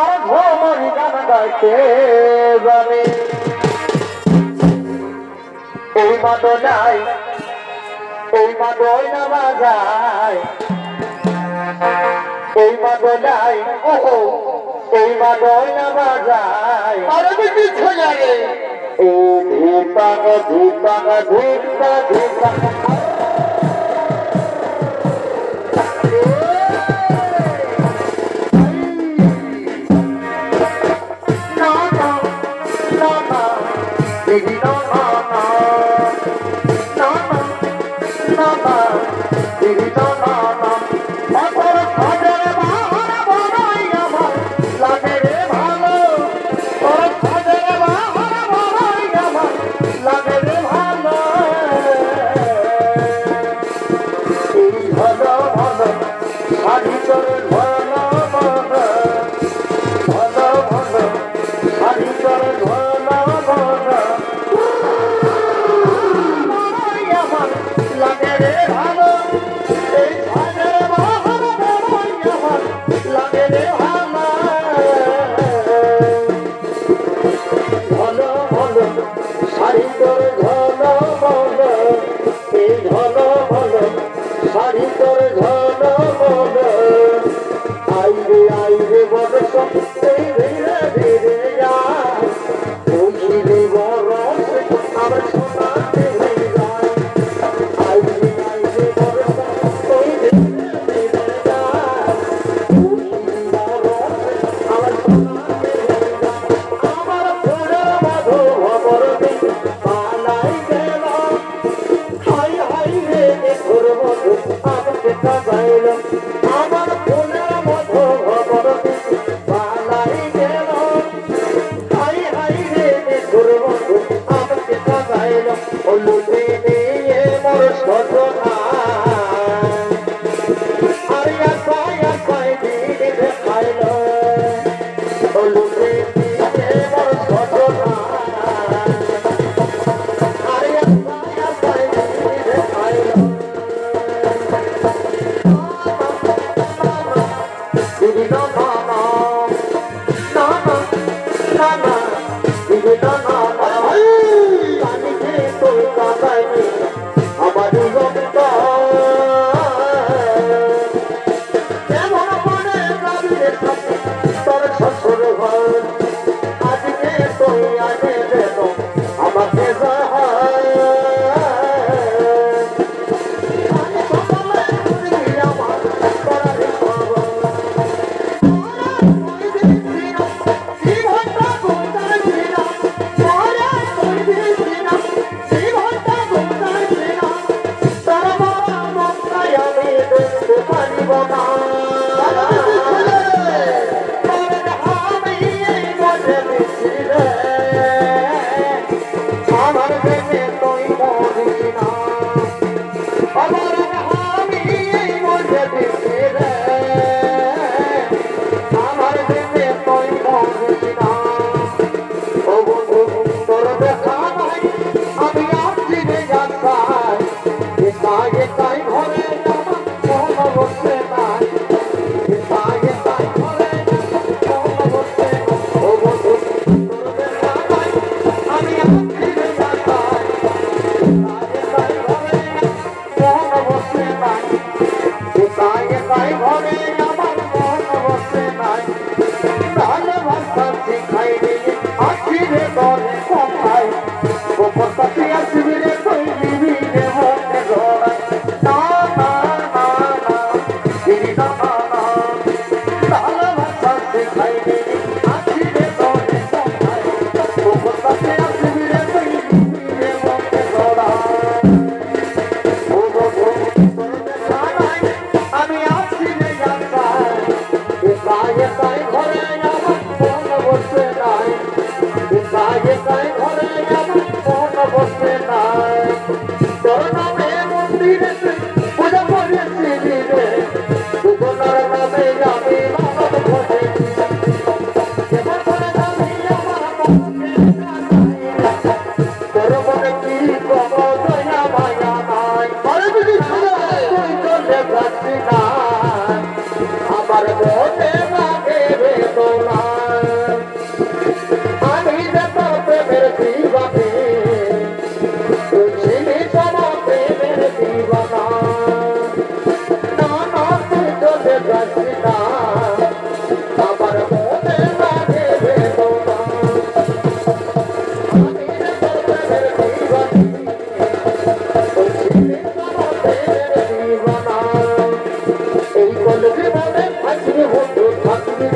আর ভ্রমর গান গাইতে যাবে ওই মাদনায় ওই মাদনা বাজায় ওই মাদনায় ওহো ওই মাদনা বাজায় আর কিছু লাগে ও ধূপাঙ্গ ধূপাঙ্গ ধূপা ধূপা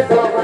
Come on,